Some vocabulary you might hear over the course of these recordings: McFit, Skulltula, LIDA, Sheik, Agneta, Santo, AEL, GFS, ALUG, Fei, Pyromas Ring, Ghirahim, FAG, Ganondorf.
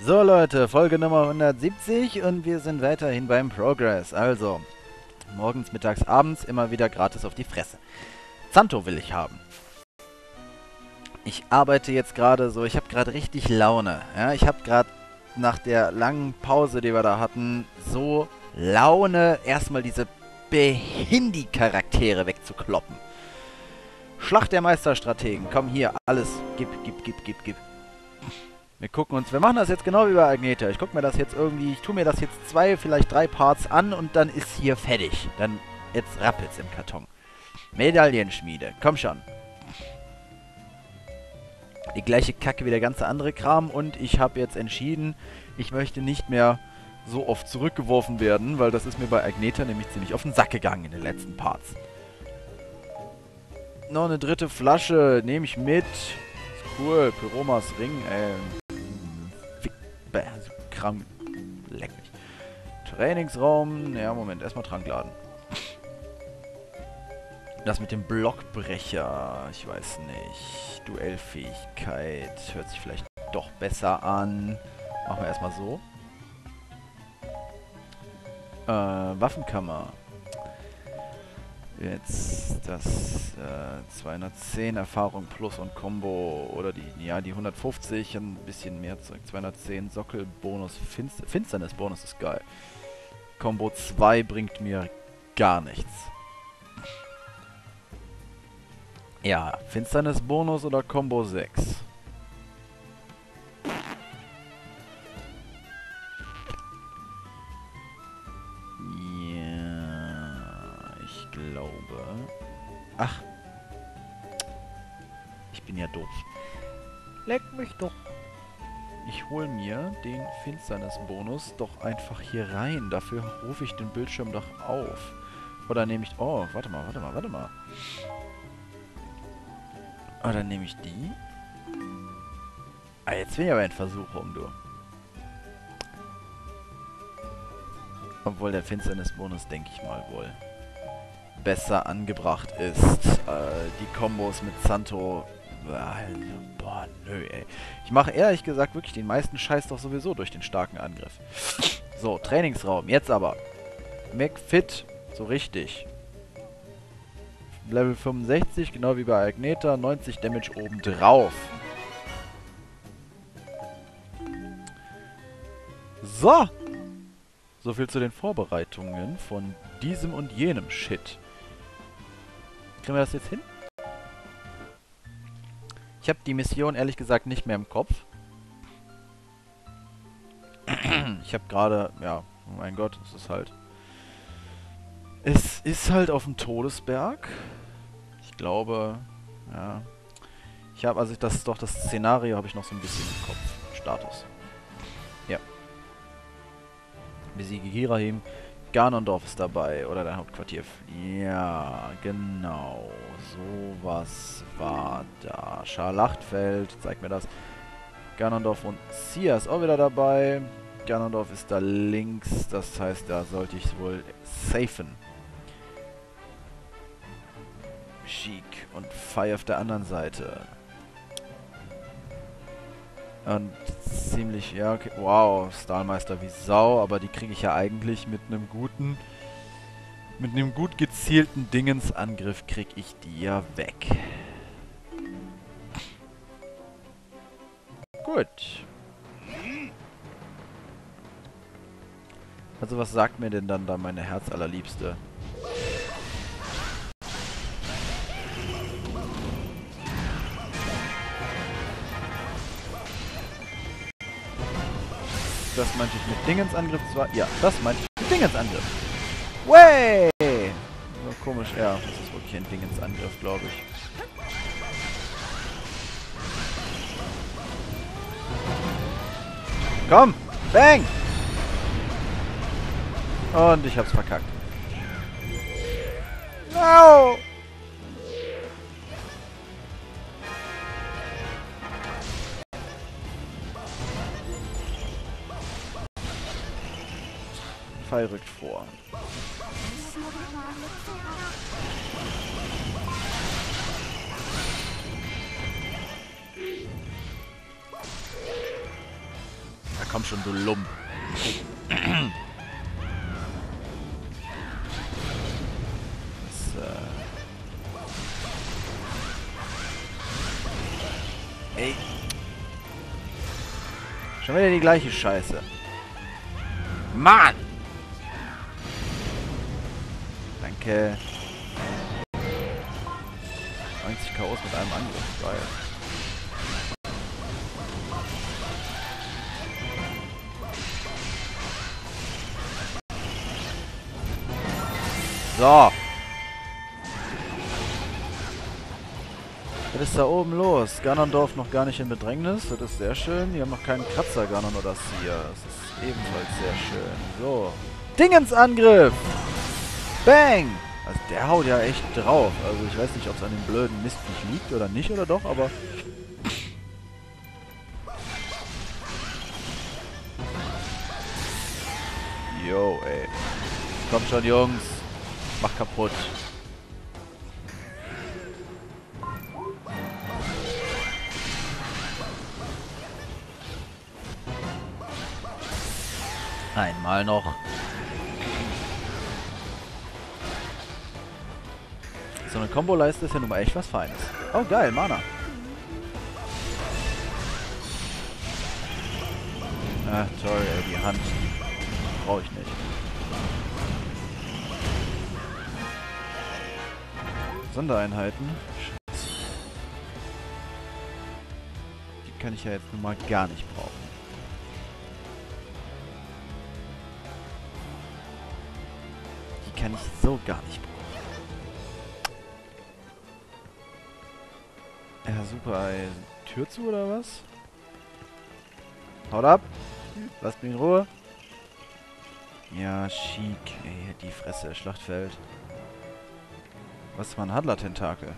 So Leute, Folge Nummer 170 und wir sind weiterhin beim Progress. Also, morgens, mittags, abends immer wieder gratis auf die Fresse. Santo will ich haben. Ich arbeite jetzt gerade so, ich habe gerade richtig Laune. Ja, ich habe gerade nach der langen Pause, die wir da hatten, so Laune, erstmal diese Behindi-Charaktere wegzukloppen. Schlacht der Meisterstrategen, komm hier, alles, gib. Wir gucken uns, wir machen das jetzt genau wie bei Agneta. Ich gucke mir das jetzt irgendwie, ich tue mir das jetzt 2, vielleicht 3 Parts an und dann ist hier fertig. Dann, jetzt rappelt's im Karton. Medaillenschmiede, komm schon. Die gleiche Kacke wie der ganze andere Kram und ich habe jetzt entschieden, ich möchte nicht mehr so oft zurückgeworfen werden, weil das ist mir bei Agneta nämlich ziemlich auf den Sack gegangen in den letzten Parts. Noch eine dritte Flasche, nehme ich mit. Ist cool, Pyromas Ring, Kram, leck mich. Trainingsraum, ja Moment, erstmal Trank laden. Das mit dem Blockbrecher, ich weiß nicht. Duellfähigkeit, hört sich vielleicht doch besser an. Machen wir erstmal so. Waffenkammer. Jetzt das 210 Erfahrung plus und Combo oder die, ja, die 150, ein bisschen mehr zurück. 210 Sockelbonus, Finsternisbonus ist geil. Combo 2 bringt mir gar nichts. Ja, Finsternisbonus oder Combo 6? Ach. Ich bin ja doof. Leck mich doch. Ich hole mir den Finsternis-Bonus doch einfach hier rein. Dafür rufe ich den Bildschirm doch auf. Oder nehme ich... Oh, warte mal. Oder nehme ich die? Ah, jetzt bin ich aber in Versuchung, du. Obwohl der Finsternis-Bonus, denke ich mal, wohl besser angebracht ist. Die Kombos mit Santo... Boah, nö, ey. Ich mache ehrlich gesagt wirklich den meisten Scheiß doch sowieso durch den starken Angriff. So, Trainingsraum. Jetzt aber. McFit. So richtig. Level 65, genau wie bei Agneta. 90 Damage obendrauf. So! So viel zu den Vorbereitungen von diesem und jenem Shit. Kriegen wir das jetzt hin? Ich habe die Mission ehrlich gesagt nicht mehr im Kopf. Ich habe gerade... Ja, oh mein Gott, es ist halt... Es ist halt auf dem Todesberg. Ich glaube... Ja... Ich habe also das ist doch das Szenario, habe ich noch so ein bisschen im Kopf. Status. Ja. Besiege Ghirahim. Ganondorf ist dabei, oder dein Hauptquartier. Ja, genau. Sowas war da. Scharlachtfeld, zeig mir das. Ganondorf und Sia ist auch wieder dabei. Ganondorf ist da links, das heißt, da sollte ich wohl safen. Sheik und Fei auf der anderen Seite. Und ziemlich, ja, okay. Wow, Stahlmeister wie Sau, aber die kriege ich ja eigentlich mit einem guten, gut gezielten Dingensangriff kriege ich die ja weg. Gut. Also was sagt mir denn dann da meine Herzallerliebste? Das meinte ich mit Dingensangriff zwar... Ja, das meinte ich mit Dingensangriff. Wey! So komisch, ja. Das ist wirklich ein Dingensangriff, glaube ich. Komm! Bang! Und ich hab's verkackt. No! Pfeil rückt vor. Ach komm schon, du Lump. Ey. Schon wieder die gleiche Scheiße. Mann! Danke. 90 K.O.s mit einem Angriff. Geil. So. Was ist da oben los? Ganondorf noch gar nicht in Bedrängnis. Das ist sehr schön. Die haben noch keinen Kratzer, Ganon oder Sia. Das ist ebenfalls sehr schön. So. Dingensangriff! Bang! Also der haut ja echt drauf. Also ich weiß nicht, ob es an dem blöden Mistviech liegt oder nicht oder doch, aber... Yo, ey. Kommt schon, Jungs. Mach kaputt. Einmal noch. So eine Kombo-Leiste ist ja nun mal echt was Feines. Oh geil, Mana. Ah, toll, ey, die Hand. Brauche ich nicht. Sondereinheiten. Scheiße. Die kann ich ja jetzt nun mal gar nicht brauchen. Kann ich so gar nicht brauchen. Ja, super. Ey. Tür zu oder was? Haut ab. Lasst mich in Ruhe. Ja, chic. Ey, die Fresse. Schlachtfeld. Was war ein Hadler-Tentakel?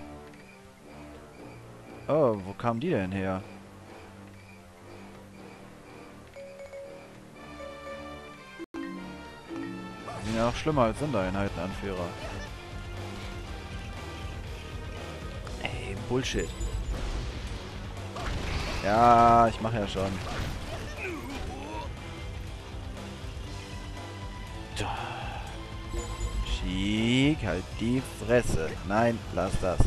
Oh, wo kamen die denn her? Ja, noch schlimmer als Sondereinheitenanführer. Ey, Bullshit. Ja, ich mache ja schon. Schick, halt die Fresse. Nein, lass das.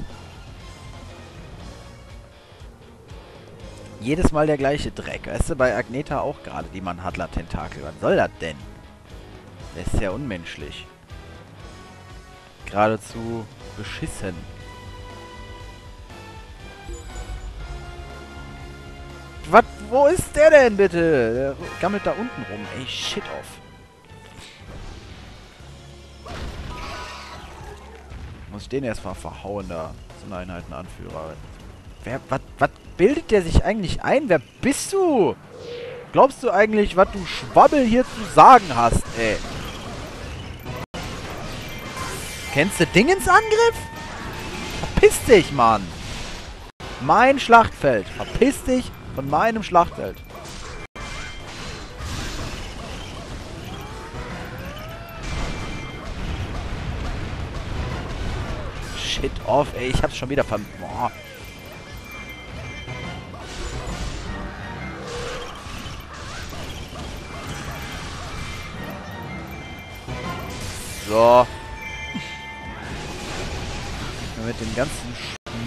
Jedes Mal der gleiche Dreck. Weißt du, bei Agneta auch gerade, die Manhattan-Tentakel. Was soll das denn? Der ist ja unmenschlich. Geradezu beschissen. Was? Wo ist der denn bitte? Der gammelt da unten rum. Ey, shit off. Muss ich den erstmal verhauen da. So eine Einheitenanführer. Wer, was bildet der sich eigentlich ein? Wer bist du? Glaubst du eigentlich, was du Schwabbel hier zu sagen hast, ey? Kennst du Dingensangriff? Verpiss dich, Mann! Mein Schlachtfeld! Verpiss dich von meinem Schlachtfeld! Shit off, ey! Ich hab's schon wieder ver... Boah. So. Mit dem ganzen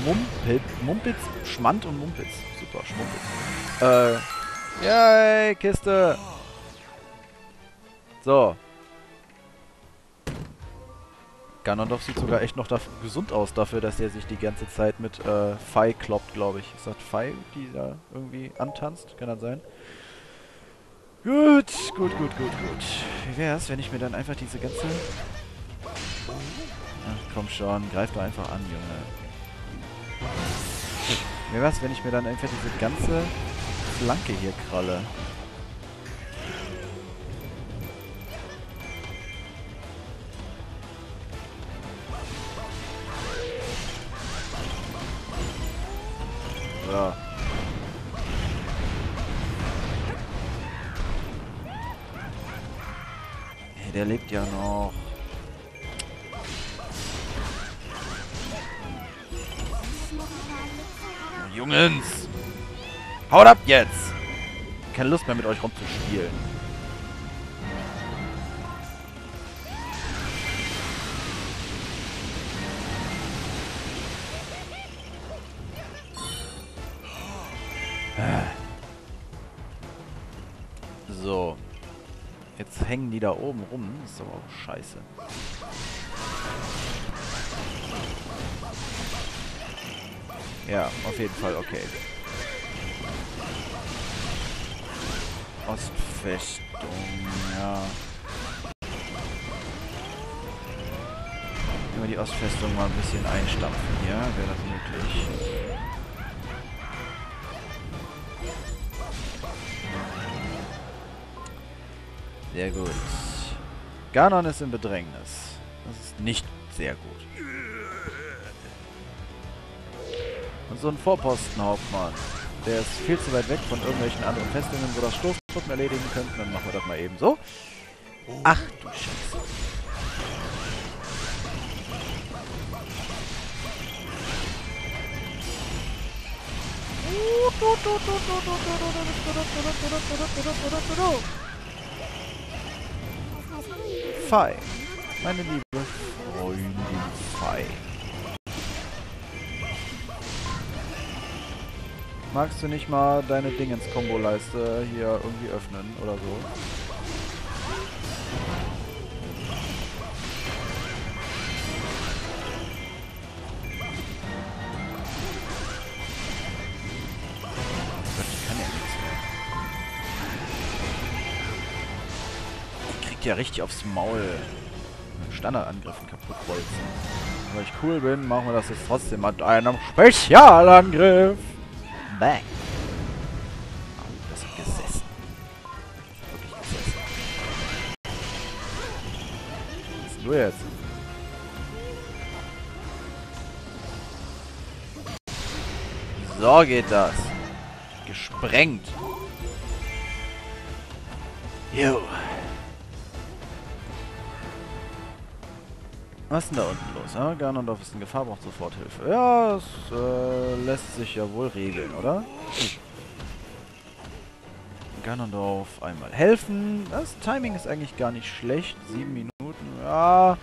Schmumpitz, Schmand und Mumpitz. Super, Schmumpitz. Yay, Kiste. So. Ganondorf sieht sogar echt noch gesund aus dafür, dass er sich die ganze Zeit mit Fei kloppt, glaube ich. Ist das Fei, die da irgendwie antanzt? Kann das sein? Gut, gut, gut, gut, gut. Wie wär's, wenn ich mir dann einfach diese ganze... Ach, komm schon, greif doch einfach an, Junge. Wie wär's, wenn ich mir dann einfach diese ganze Flanke hier kralle? So. Hey, der lebt ja noch. Jungens! Haut ab jetzt! keine Lust mehr, mit euch rumzuspielen. So. Jetzt hängen die da oben rum. Das ist aber auch scheiße. Ja, auf jeden Fall, okay. Ostfestung, ja. Wenn wir die Ostfestung mal ein bisschen einstampfen, ja, wäre das möglich. Sehr gut. Ganon ist im Bedrängnis. Das ist nicht sehr gut. Und so ein Vorpostenhauptmann. Der ist viel zu weit weg von irgendwelchen anderen Festungen, wo das Stoßtruppen erledigen könnten. Dann machen wir das mal eben so. Ach du Scheiße. Fei. Meine liebe Freundin Fei. Magst du nicht mal deine Dingens-Kombo-Leiste hier irgendwie öffnen oder so? Ich kann ja nichts mehr. Ich krieg ja richtig aufs Maul. Mit Standardangriffen kaputt bolzen. Weil ich cool bin, machen wir das jetzt trotzdem mit einem Spezialangriff. Bang! Oh, das hat gesessen. Das hat wirklich gesessen. Was ist denn du jetzt? So geht das. Gesprengt. Jo. Was ist denn da unten los? Ja? Ganondorf ist in Gefahr, braucht sofort Hilfe. Ja, das lässt sich ja wohl regeln, oder? Ganondorf einmal helfen. Das Timing ist eigentlich gar nicht schlecht. 7 Minuten. Ja,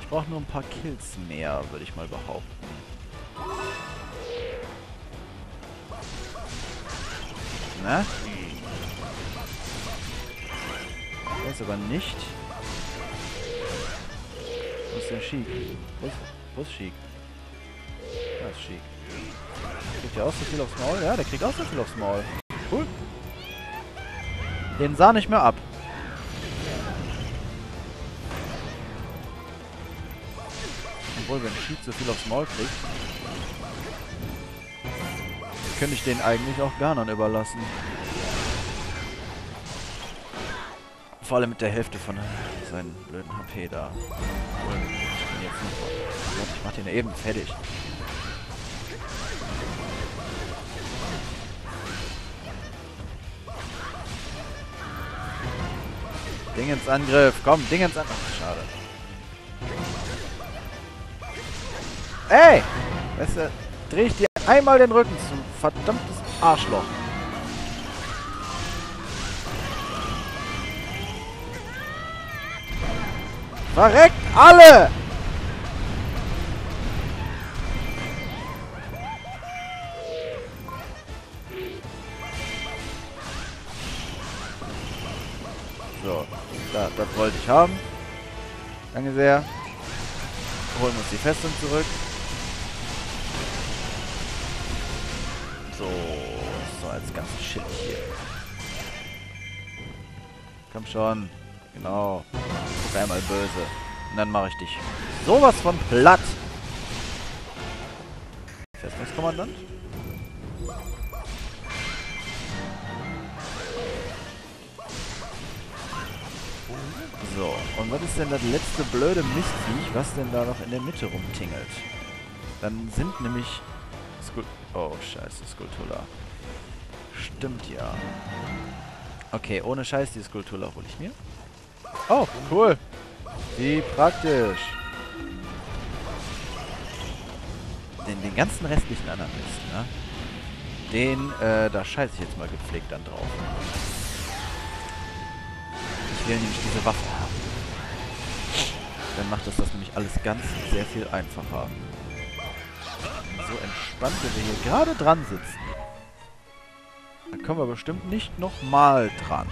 ich brauche nur ein paar Kills mehr, würde ich mal behaupten. Na? Ich weiß aber nicht... Wo ist denn Sheik? Wo ist Sheik? Da ist Sheik. Kriegt der auch so viel aufs Maul? Ja, der kriegt auch so viel aufs Maul. Cool. Den sah nicht mehr ab. Obwohl, wenn Sheik so viel aufs Maul kriegt, könnte ich den eigentlich auch Ganon überlassen. Vor allem mit der Hälfte von seinen blöden HP da. Ich mach den ja eben fertig. Dingensangriff, komm, Dingensangriff. Schade. Ey! Weißt du, dreh ich dir einmal den Rücken zum verdammtes Arschloch. Verreckt alle! So, da, das wollte ich haben. Danke sehr. Holen wir uns die Festung zurück. So, so als ganzes Shit hier. Komm schon. Genau. Einmal böse. Und dann mache ich dich sowas von platt. Festungskommandant? So. Und was ist denn das letzte blöde Mistviech, was denn da noch in der Mitte rumtingelt? Dann sind nämlich... oh, scheiße, Skulltula. Stimmt ja. Okay, ohne Scheiß, die Skulltula hole ich mir. Oh, cool. Wie praktisch. Den ganzen restlichen anderen Mist, ne? Den, da scheiße ich jetzt mal gepflegt dann drauf. will nämlich diese Waffe haben. Dann macht das nämlich alles ganz sehr viel einfacher. So entspannt, wie wir hier gerade dran sitzen. Dann kommen wir bestimmt nicht nochmal dran.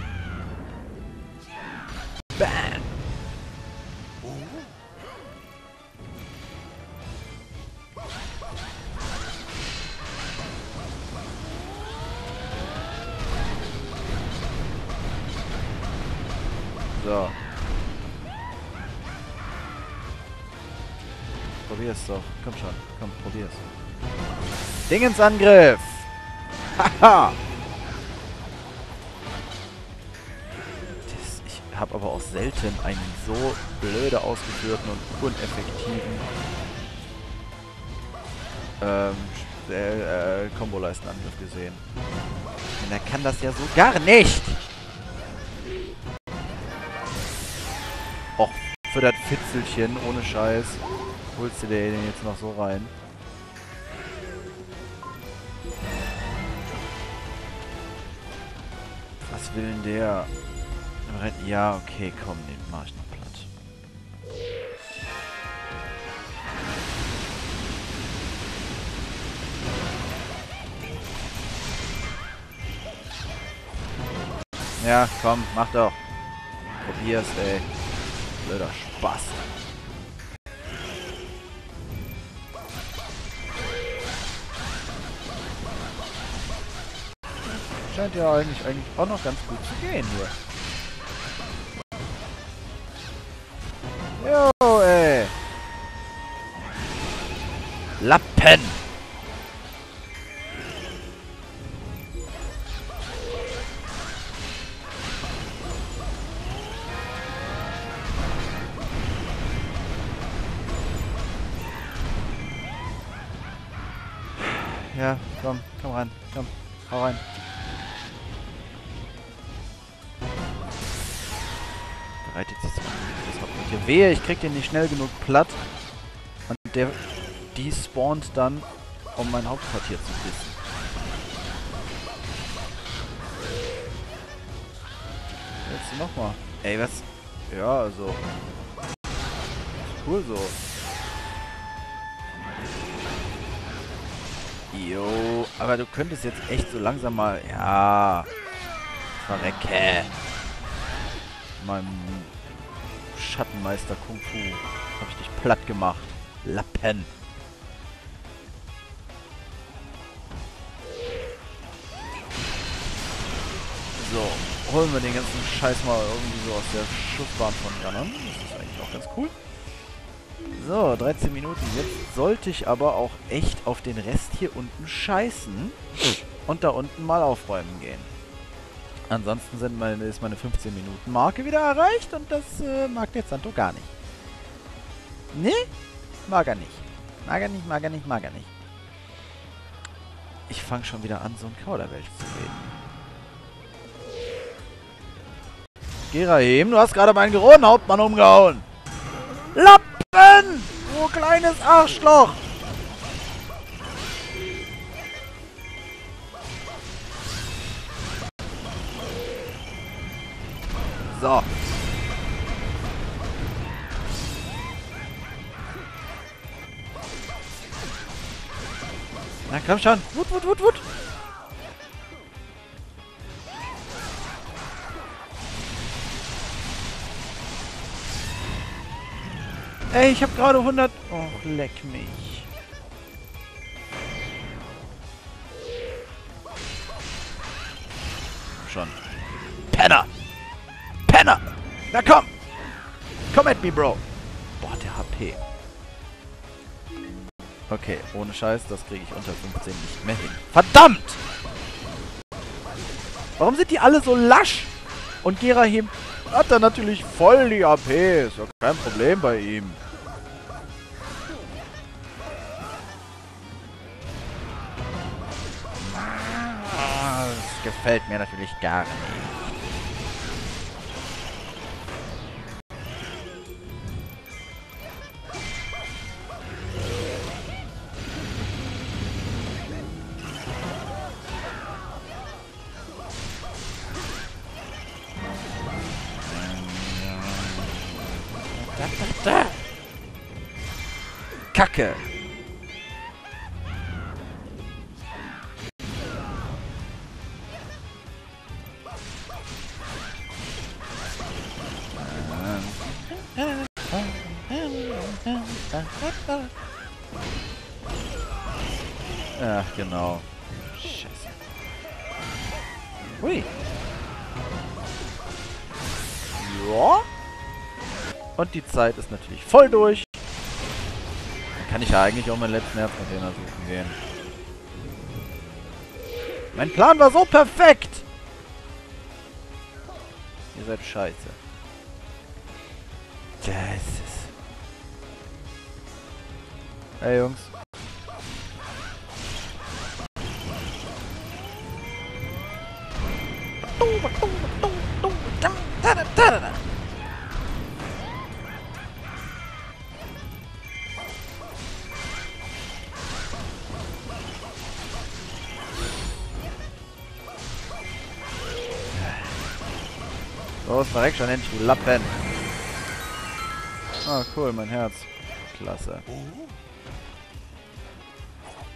Bam! So. Probier's doch. Komm schon. Komm, probier's. Dingensangriff! Haha! Ich habe aber auch selten einen so blöde ausgeführten und uneffektiven Komboleistenangriff gesehen. Denn er kann das ja so gar nicht! Och, für das Fitzelchen, ohne Scheiß. Holst du dir den jetzt noch so rein? Was will denn der? Ja, okay, komm, den mach ich noch platt. Ja, komm, mach doch. Probier's, ey. Blöder Spaß. Scheint ja eigentlich auch noch ganz gut zu gehen hier. Jo, ey. Lappen. Ja, komm, komm rein, komm, hau rein. Bereitet sich das Hauptquartier. Wehe, ich krieg den nicht schnell genug platt. Und der despawnt dann, um mein Hauptquartier zu pissen. Jetzt nochmal. Ey, was? Ja, also. Cool so. Jo, aber du könntest jetzt echt so langsam mal... Ja. Verrecke. Meinem Schattenmeister Kung Fu habe ich dich platt gemacht. Lappen. So, holen wir den ganzen Scheiß mal irgendwie so aus der Schussbahn von Ganon. Das ist eigentlich auch ganz cool. So, 13 Minuten. Jetzt sollte ich aber auch echt auf den Rest hier unten scheißen und da unten mal aufräumen gehen. Ansonsten sind ist meine 15-Minuten-Marke wieder erreicht und das mag der Santo gar nicht. Ne? Mag er nicht. Mag er nicht, mag er nicht, mag er nicht. Ich fange schon wieder an, so ein Kauderwelsch zu reden. Ghirahim, du hast gerade meinen Geronenhauptmann umgehauen. Lappen! Du kleines Arschloch! So. Na komm schon. Wut, wut, wut, wut. Ey, ich hab gerade 100... Oh, leck mich. Schon. Penner! Penner! Na komm! Komm at me, Bro! Boah, der HP. Okay, ohne Scheiß, das kriege ich unter 15 nicht mehr hin. Verdammt! Warum sind die alle so lasch? Und Ghirahim hat da natürlich voll die HP. Ist ja kein Problem bei ihm. Das gefällt mir natürlich gar nicht. Da. Kacke. Ach, genau. Scheiße. Hui. Ja. Und die Zeit ist natürlich voll durch. Dann kann ich ja eigentlich auch meinen letzten Herzcontainer suchen gehen. Mein Plan war so perfekt. Ihr seid scheiße. Das ist... Hey Jungs. So, es verreckt schon endlich, du Lappen. Ah, cool, mein Herz. Klasse.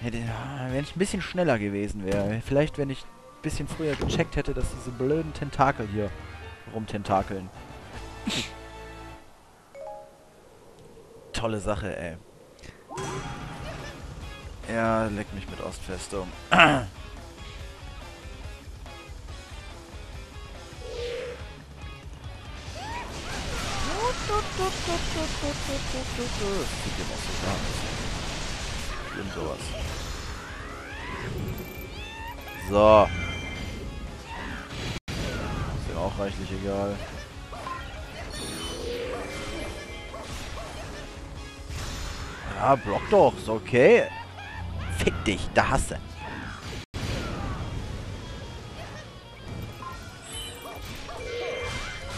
Wenn ich ein bisschen schneller gewesen wäre. Vielleicht, wenn ich ein bisschen früher gecheckt hätte, dass diese blöden Tentakel hier rumtentakeln. Tolle Sache, ey. Ja, leck mich mit Ostfestung. Und sowas. So. Ist ja auch reichlich egal. Ja, block doch, ist okay. Fick dich, da hasse.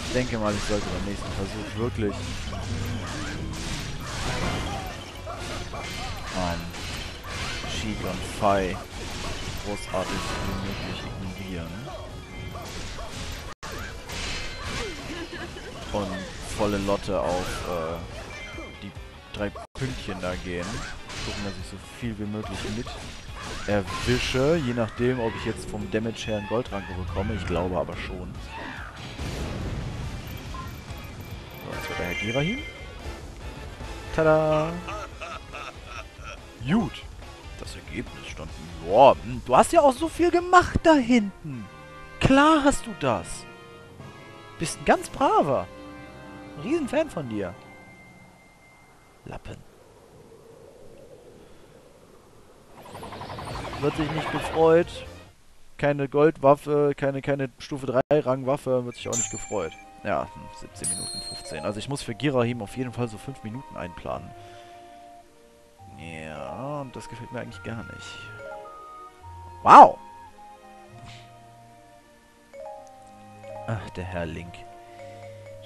Ich denke mal, ich sollte beim nächsten Versuch wirklich. Mann. Cheat und Fei großartig wie möglich ignorieren. Und volle Lotte auf die drei Pünktchen da gehen. Gucken, dass ich so viel wie möglich mit erwische. Je nachdem, ob ich jetzt vom Damage her einen Goldranke bekomme. Ich glaube aber schon. So, jetzt wird der Herr Ghirahim. Tada! Gut. Das Ergebnis stand... Boah, du hast ja auch so viel gemacht da hinten. Klar hast du das. Bist ein ganz braver. Ein Riesenfan von dir. Lappen. Wird sich nicht gefreut. Keine Goldwaffe, keine Stufe 3 Rangwaffe, wird sich auch nicht gefreut. Ja, 17 Minuten 15. Also ich muss für Ghirahim auf jeden Fall so 5 Minuten einplanen. Ja, und das gefällt mir eigentlich gar nicht. Wow! Ach, der Herr Link.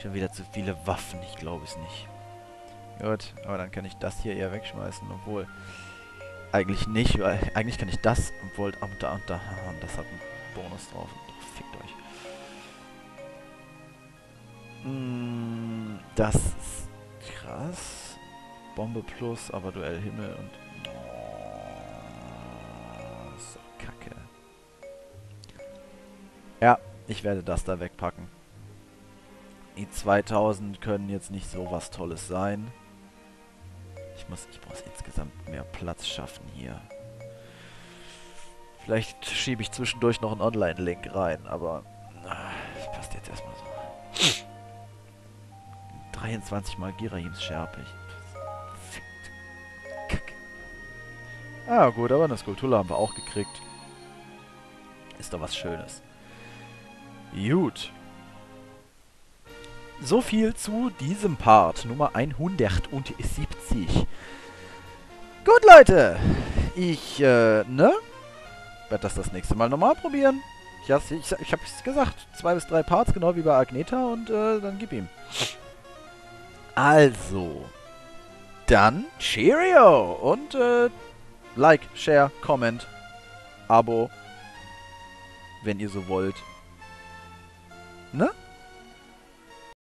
Schon wieder zu viele Waffen, ich glaube es nicht. Gut, aber dann kann ich das hier eher wegschmeißen, obwohl... Eigentlich nicht, weil... Eigentlich kann ich das, obwohl... Und das hat einen Bonus drauf. Fickt euch. Das ist krass. Bombe plus, aber Duell Himmel und... Oh, so kacke. Ja, ich werde das da wegpacken. Die 2000 können jetzt nicht so was Tolles sein. Ich muss insgesamt mehr Platz schaffen hier. Vielleicht schiebe ich zwischendurch noch einen Online-Link rein, aber... Das passt jetzt erstmal so. 23 mal Ghirahims Scherpe. Ah, gut, aber eine Skulltula haben wir auch gekriegt. Ist doch was Schönes. Gut. So viel zu diesem Part, Nummer 170. Gut, Leute. Ich, werde das nächste Mal nochmal probieren. Ich habe es gesagt. 2 bis 3 Parts, genau wie bei Agneta. Und, dann gib ihm. Also. Dann, Cheerio. Und, Like, Share, Comment, Abo, wenn ihr so wollt. Ne?